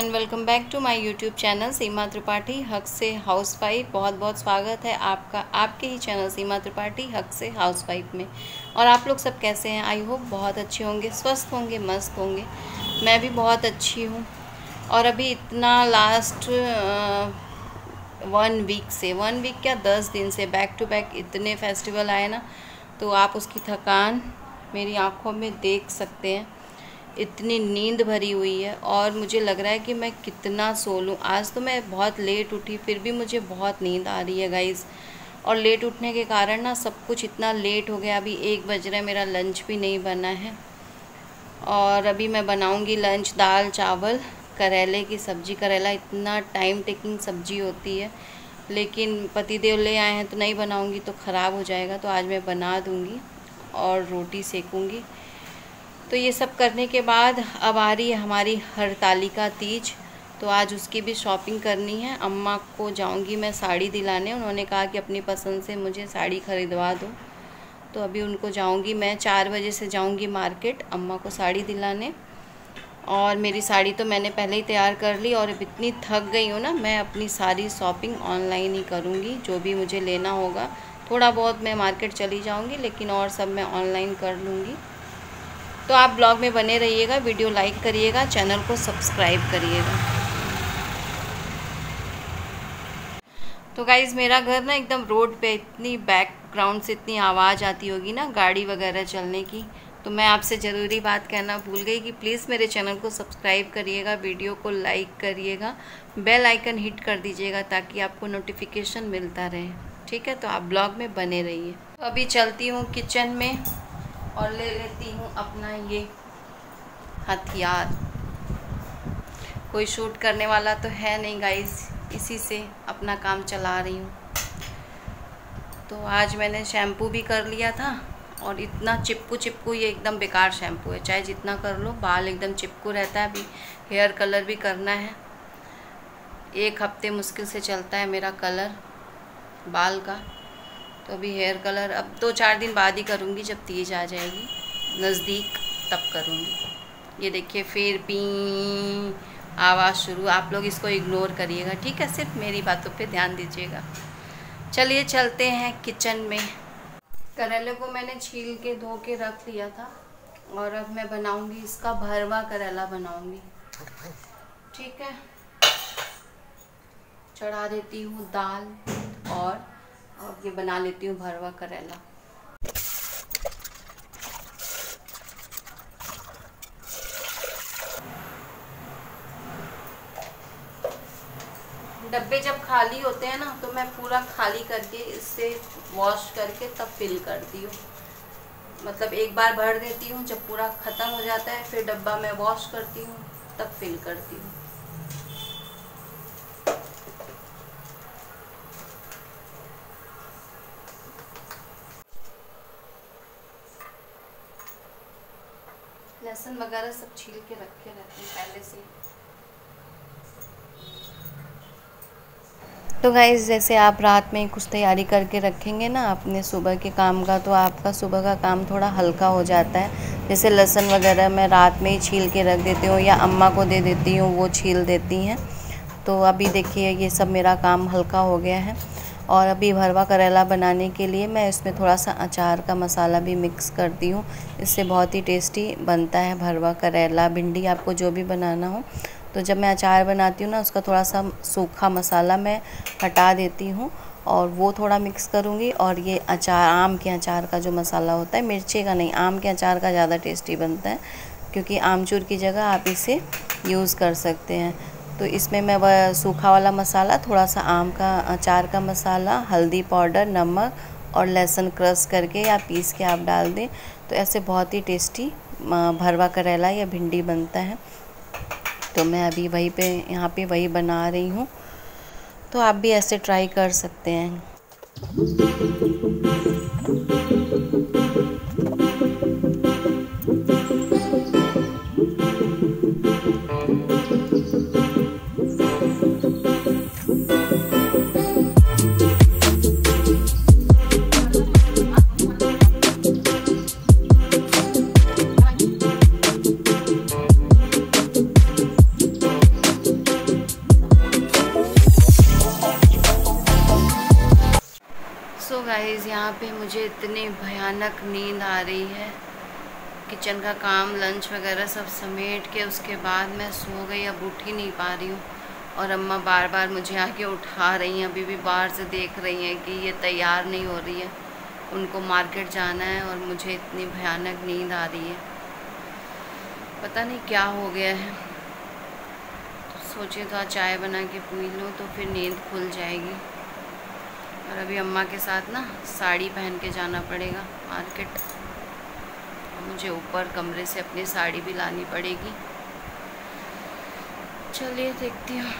And welcome back to my YouTube channel Seema Tripathi हक से housewife. बहुत बहुत स्वागत है आपका आपके ही चैनल सीमा त्रिपाठी हक से हाउसवाइफ में। और आप लोग सब कैसे हैं? आई होप बहुत अच्छे होंगे, स्वस्थ होंगे, मस्त होंगे। मैं भी बहुत अच्छी हूँ। और अभी इतना लास्ट 1 वीक से 1 वीक क्या 10 दिन से बैक टू बैक इतने फेस्टिवल आए ना, तो आप उसकी थकान मेरी आँखों में देख सकते हैं। इतनी नींद भरी हुई है और मुझे लग रहा है कि मैं कितना सो लूँ। आज तो मैं बहुत लेट उठी, फिर भी मुझे बहुत नींद आ रही है गाइज़। और लेट उठने के कारण ना सब कुछ इतना लेट हो गया। अभी 1 बज रहा है, मेरा लंच भी नहीं बना है। और अभी मैं बनाऊँगी लंच दाल चावल करेले की सब्ज़ी। करेला इतना टाइम टेकिंग सब्ज़ी होती है, लेकिन पतिदेव ले आए हैं तो नहीं बनाऊँगी तो ख़राब हो जाएगा, तो आज मैं बना दूँगी और रोटी सेकूँगी। तो ये सब करने के बाद अब आ रही है हमारी हरतालिका तीज, तो आज उसकी भी शॉपिंग करनी है। अम्मा को जाऊंगी मैं साड़ी दिलाने, उन्होंने कहा कि अपनी पसंद से मुझे साड़ी ख़रीदवा दो, तो अभी उनको जाऊंगी मैं। 4 बजे से जाऊंगी मार्केट अम्मा को साड़ी दिलाने। और मेरी साड़ी तो मैंने पहले ही तैयार कर ली और अब इतनी थक गई हूँ ना, मैं अपनी सारी शॉपिंग ऑनलाइन ही करूँगी। जो भी मुझे लेना होगा, थोड़ा बहुत मैं मार्केट चली जाऊँगी, लेकिन और सब मैं ऑनलाइन कर लूँगी। तो आप ब्लॉग में बने रहिएगा, वीडियो लाइक करिएगा, चैनल को सब्सक्राइब करिएगा। तो गाइज़ मेरा घर ना एकदम रोड पे, इतनी बैकग्राउंड से इतनी आवाज़ आती होगी ना गाड़ी वगैरह चलने की, तो मैं आपसे ज़रूरी बात कहना भूल गई कि प्लीज़ मेरे चैनल को सब्सक्राइब करिएगा, वीडियो को लाइक करिएगा, बेल आइकन हिट कर दीजिएगा ताकि आपको नोटिफिकेशन मिलता रहे। ठीक है, तो आप ब्लॉग में बने रहिए। तो अभी चलती हूँ किचन में और ले लेती हूँ अपना ये हथियार। कोई शूट करने वाला तो है नहीं गाइस, इसी से अपना काम चला रही हूँ। तो आज मैंने शैम्पू भी कर लिया था और इतना चिपकू चिपकू, ये एकदम बेकार शैम्पू है। चाहे जितना कर लो बाल एकदम चिपकू रहता है। अभी हेयर कलर भी करना है, 1 हफ्ते मुश्किल से चलता है मेरा कलर बाल का, तो अभी हेयर कलर अब 2-4 दिन बाद ही करूँगी, जब तीज आ जाएगी नज़दीक तब करूँगी। ये देखिए फिर भी आवाज़ शुरू, आप लोग इसको इग्नोर करिएगा, ठीक है? सिर्फ मेरी बातों पे ध्यान दीजिएगा। चलिए चलते हैं किचन में। करेले को मैंने छील के धो के रख लिया था और अब मैं बनाऊँगी इसका भरवा करेला बनाऊँगी। ठीक है, चढ़ा देती हूँ दाल और ये बना लेती हूँ भरवा करेला। डब्बे जब खाली होते हैं ना, तो मैं पूरा खाली करके इससे वॉश करके तब फिल करती हूँ। मतलब एक बार भर देती हूँ, जब पूरा ख़त्म हो जाता है फिर डब्बा मैं वॉश करती हूँ तब फिल करती हूँ। लहसुन वगैरह सब छील के रखे रहते हैं पहले से। तो गाइज़ जैसे आप रात में कुछ तैयारी करके रखेंगे ना अपने सुबह के काम का, तो आपका सुबह का काम थोड़ा हल्का हो जाता है। जैसे लहसुन वगैरह मैं रात में ही छील के रख देती हूँ या अम्मा को दे देती हूँ, वो छील देती हैं। तो अभी देखिए ये सब मेरा काम हल्का हो गया है। और अभी भरवा करेला बनाने के लिए मैं इसमें थोड़ा सा अचार का मसाला भी मिक्स करती हूँ, इससे बहुत ही टेस्टी बनता है भरवा करेला भिंडी, आपको जो भी बनाना हो। तो जब मैं अचार बनाती हूँ ना, उसका थोड़ा सा सूखा मसाला मैं हटा देती हूँ और वो थोड़ा मिक्स करूँगी। और ये अचार, आम के अचार का जो मसाला होता है, मिर्ची का नहीं, आम के अचार का ज़्यादा टेस्टी बनता है, क्योंकि आमचूर की जगह आप इसे यूज़ कर सकते हैं। तो इसमें मैं वह सूखा वाला मसाला, थोड़ा सा आम का अचार का मसाला, हल्दी पाउडर, नमक और लहसुन क्रश करके या पीस के आप डाल दें, तो ऐसे बहुत ही टेस्टी भरवा करेला या भिंडी बनता है। तो मैं अभी यहाँ पे वही बना रही हूँ, तो आप भी ऐसे ट्राई कर सकते हैं। मुझे इतनी भयानक नींद आ रही है। किचन का काम, लंच वगैरह सब समेट के उसके बाद मैं सो गई। अब उठ ही नहीं पा रही हूँ और अम्मा बार बार मुझे आके उठा रही हैं। अभी भी बाहर से देख रही हैं कि ये तैयार नहीं हो रही है, उनको मार्केट जाना है और मुझे इतनी भयानक नींद आ रही है। पता नहीं क्या हो गया है। तो सोचिए थोड़ा चाय बना के पी लूँ तो फिर नींद खुल जाएगी। और अभी अम्मा के साथ ना साड़ी पहन के जाना पड़ेगा मार्केट। मुझे ऊपर कमरे से अपनी साड़ी भी लानी पड़ेगी। चलिए देखती हूँ,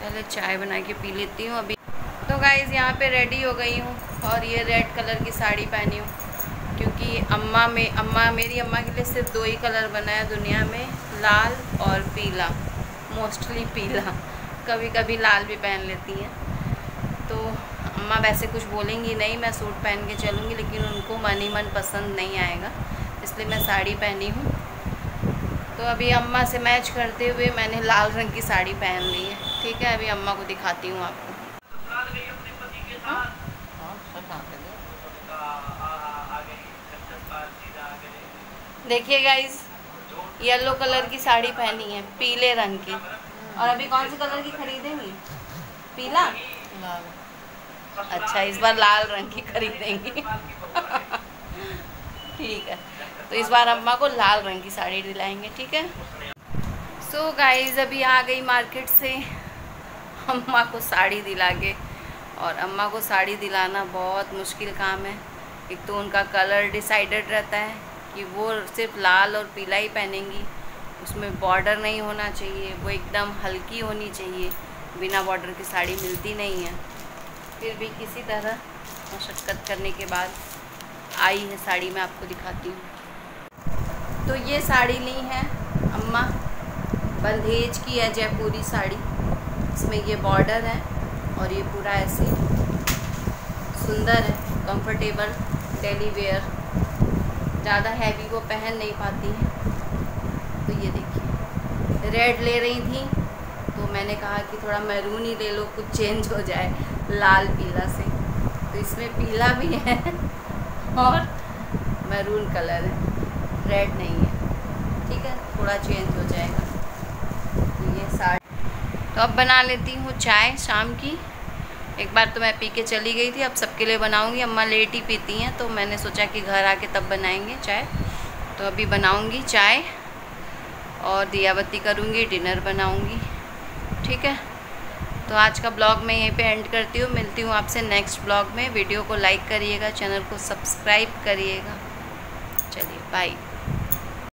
पहले चाय बना के पी लेती हूँ। अभी तो गाइज़ यहाँ पे रेडी हो गई हूँ और ये रेड कलर की साड़ी पहनी हूँ क्योंकि मेरी अम्मा के लिए सिर्फ दो ही कलर बना है दुनिया में, लाल और पीला। मोस्टली पीला, कभी कभी लाल भी पहन लेती हैं। तो अम्मा वैसे कुछ बोलेंगी नहीं, मैं सूट पहन के चलूँगी, लेकिन उनको मन ही मन पसंद नहीं आएगा, इसलिए मैं साड़ी पहनी हूँ। तो अभी अम्मा से मैच करते हुए मैंने लाल रंग की साड़ी पहन ली है। ठीक है, अभी अम्मा को दिखाती हूँ आपको। देखिए गाइस, येलो कलर की साड़ी पहनी है पीले रंग की। और अभी कौन से कलर की खरीदेंगी? पीला, अच्छा इस बार लाल रंग की खरीदेंगी। ठीक है, तो इस बार अम्मा को लाल रंग की साड़ी दिलाएंगे। ठीक है। सो गाइज अभी आ गई मार्केट से अम्मा को साड़ी दिला के। और अम्मा को साड़ी दिलाना बहुत मुश्किल काम है। एक तो उनका कलर डिसाइडेड रहता है कि वो सिर्फ लाल और पीला ही पहनेंगी, उसमें बॉर्डर नहीं होना चाहिए, वो एकदम हल्की होनी चाहिए। बिना बॉर्डर की साड़ी मिलती नहीं है। फिर भी किसी तरह मशक्क़त करने के बाद आई है साड़ी। मैं आपको दिखाती हूँ। तो ये साड़ी ली है अम्मा, बंधेज की है जयपूरी साड़ी। इसमें ये बॉर्डर है और ये पूरा ऐसे सुंदर है, कंफर्टेबल डेली वेयर। ज़्यादा हैवी वो पहन नहीं पाती है। तो ये देखिए, रेड ले रही थी तो मैंने कहा कि थोड़ा मैरून ही ले लो, कुछ चेंज हो जाए लाल पीला से। तो इसमें पीला भी है और मैरून कलर है, रेड नहीं है। ठीक है, थोड़ा चेंज हो जाएगा। तो ये साड़ी, तो अब बना लेती हूँ चाय शाम की। एक बार तो मैं पी के चली गई थी, अब सबके लिए बनाऊँगी। अम्मा लेट ही पीती हैं तो मैंने सोचा कि घर आके तब बनाएंगे चाय। तो अभी बनाऊँगी चाय और दिया बत्ती करूँगी, डिनर बनाऊँगी। ठीक है, तो आज का ब्लॉग मैं यहीं पे एंड करती हूँ। मिलती हूँ आपसे नेक्स्ट ब्लॉग में। वीडियो को लाइक करिएगा, चैनल को सब्सक्राइब करिएगा। चलिए बाय।